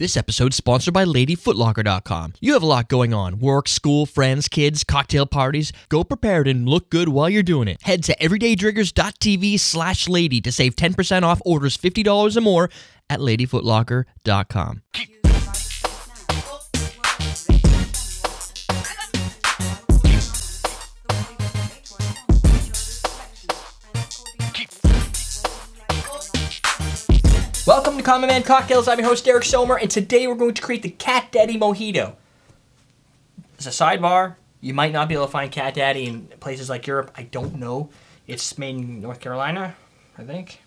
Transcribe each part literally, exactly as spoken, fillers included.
This episode is sponsored by Lady Footlocker dot com. You have a lot going on. Work, school, friends, kids, cocktail parties. Go prepared and look good while you're doing it. Head to Everyday Drinkers dot T V slash lady to save ten percent off orders fifty dollars or more at Lady Footlocker dot com. Welcome to Common Man Cocktails. I'm your host, Derek Sommer, and today we're going to create the Cat Daddy Mojito. As a sidebar, you might not be able to find Cat Daddy in places like Europe. I don't know. It's made in North Carolina, I think.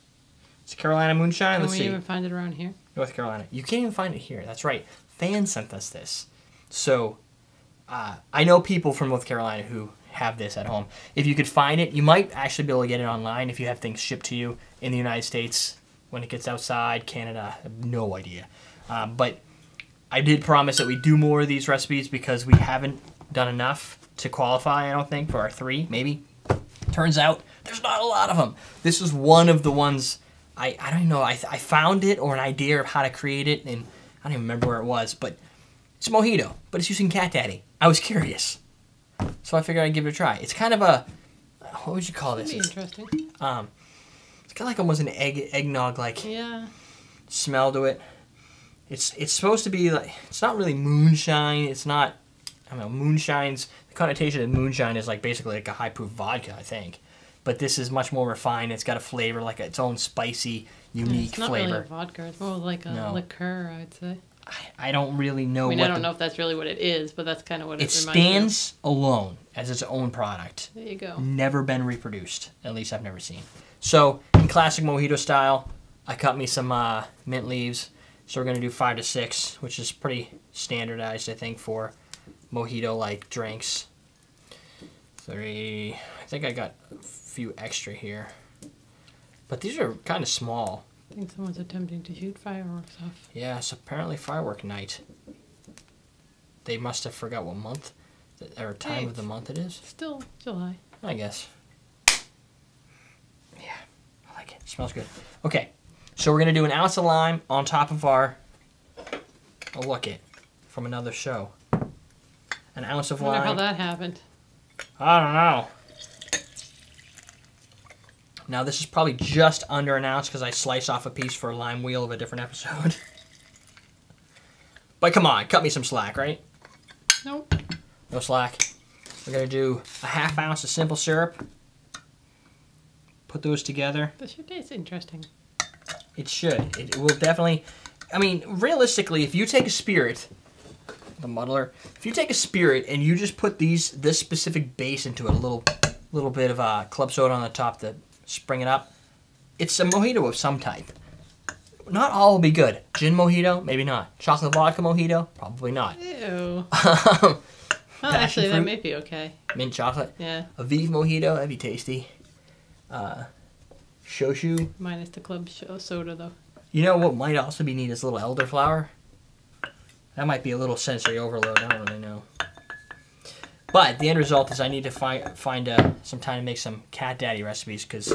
It's Carolina Moonshine. Let's see. Can we even find it around here? North Carolina. You can't even find it here. That's right. Fans sent us this. So, uh, I know people from North Carolina who have this at home. If you could find it, you might actually be able to get it online if you have things shipped to you in the United States. When it gets outside Canada, I have no idea. Uh, but I did promise that we do more of these recipes because we haven't done enough to qualify, I don't think, for our three, maybe. Turns out there's not a lot of them. This is one of the ones, I, I don't know, I, I found it or an idea of how to create it, and I don't even remember where it was, but it's a mojito, but it's using Cat Daddy. I was curious, so I figured I'd give it a try. It's kind of a, what would you call this? That'd be interesting. Um, It's got like almost an egg eggnog like yeah. smell to it. It's it's supposed to be like, it's not really moonshine. It's not, I don't know, moonshine's, the connotation of moonshine is like basically like a high proof vodka, I think. But this is much more refined. It's got a flavor, like a, its own spicy, unique it's not flavor. Really a vodka. It's more like a no. liqueur, I would say. I, I don't really know. I mean, what I don't the, know if that's really what it is, but that's kind of what it, it reminds me. It stands alone as its own product. There you go. Never been reproduced. At least I've never seen. So, in classic mojito style, I cut me some uh, mint leaves. So we're going to do five to six, which is pretty standardized, I think, for mojito-like drinks. Three. I think I got a few extra here. But these are kind of small. I think someone's attempting to shoot fireworks off. Yeah, it's apparently firework night. They must have forgot what month or time hey, of the month it is. Still July. I guess. Smells good. Okay, so we're gonna do an ounce of lime on top of our, oh look it, from another show. An ounce of lime. I wonder how that happened. I don't know. Now this is probably just under an ounce because I slice off a piece for a lime wheel of a different episode. But come on, cut me some slack, right? Nope. No slack. We're gonna do a half ounce of simple syrup. Put those together. This should taste interesting. It should. It will definitely. I mean, realistically, if you take a spirit, the muddler, if you take a spirit and you just put these this specific base into it, a little little bit of uh, club soda on the top to spring it up, it's a mojito of some type. Not all will be good. Gin mojito, maybe not. Chocolate vodka mojito, probably not. Ew. Oh, actually, that may be okay. Mint chocolate. Yeah. Aviv mojito, that'd be tasty. Uh, shoshu. Minus the club soda, though. You know what might also be neat is a little elderflower. That might be a little sensory overload. I don't really know. But the end result is I need to fi find uh, some time to make some Cat Daddy recipes because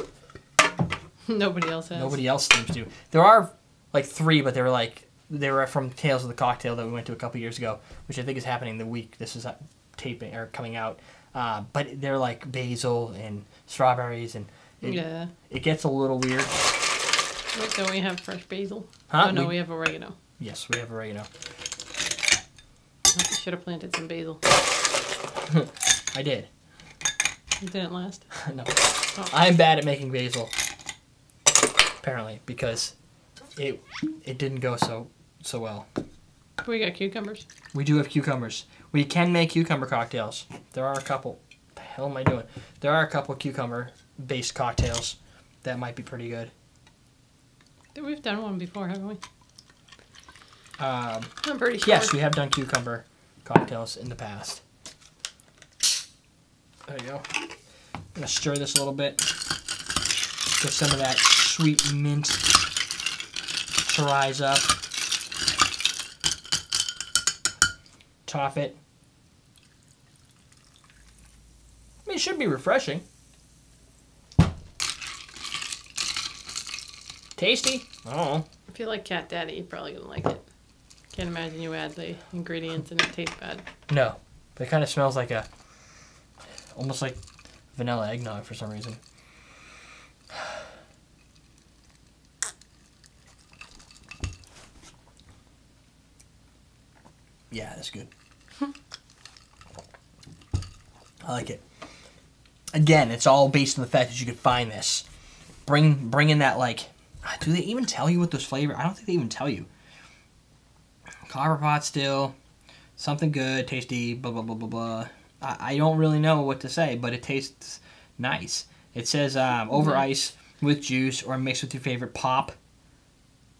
nobody else has. Nobody else seems to. There are like three, but they were like they were from Tales of the Cocktail that we went to a couple years ago, which I think is happening the week this is taping or coming out. Uh, but they're like basil and strawberries and. It, yeah. It gets a little weird. Wait, don't we have fresh basil? Huh? Oh, no, we, we have oregano. Yes, we have oregano. I should have planted some basil. I did. It didn't last? No. Oh. I'm bad at making basil, apparently, because it it didn't go so, so well. We got cucumbers. We do have cucumbers. We can make cucumber cocktails. There are a couple. What the hell am I doing? There are a couple cucumber based cocktails that might be pretty good. We've done one before, haven't we? Um, I'm pretty sure. Yes, we have done cucumber cocktails in the past. There you go. I'm going to stir this a little bit. Get some of that sweet mint to rise up. Top it. I mean, it should be refreshing. Tasty? Oh. If you like Cat Daddy, you're probably going to like it. Can't imagine you add the ingredients and it tastes bad. No, but it kind of smells like a, almost like vanilla eggnog for some reason. Yeah, that's good. I like it. Again, it's all based on the fact that you could find this. Bring, bring in that, like, do they even tell you what those flavors? I don't think they even tell you. Copper pot still, something good, tasty, blah, blah, blah, blah, blah. I, I don't really know what to say, but it tastes nice. It says um, over ice with juice or mixed with your favorite pop.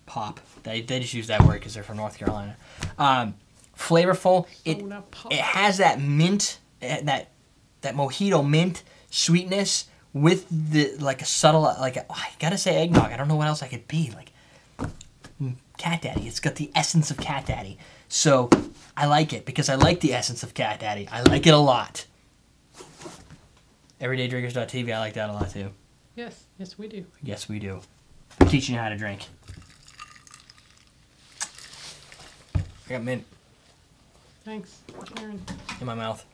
Pop. They, they just use that word because they're from North Carolina. Um, flavorful. It, it has that mint, that that mojito mint sweetness with the, like, a subtle, like, a, oh, I gotta say eggnog. I don't know what else I could be. Like, Cat Daddy. It's got the essence of Cat Daddy. So I like it because I like the essence of Cat Daddy. I like it a lot. Everyday Drinkers dot T V, I like that a lot too. Yes, yes we do. Yes we do. I'm teaching you how to drink. I got mint. Thanks, Aaron. In my mouth.